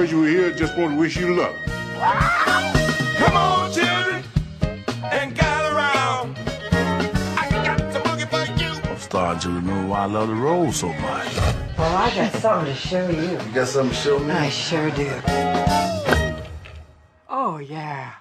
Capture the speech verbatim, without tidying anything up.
because you were here, just want to wish you luck. Wow. Come on, children, and gather around. I got some boogie for you. I'm starting to know why I love the road so much. Well, I got something to show you. You got something to show me? I sure do. Oh, yeah.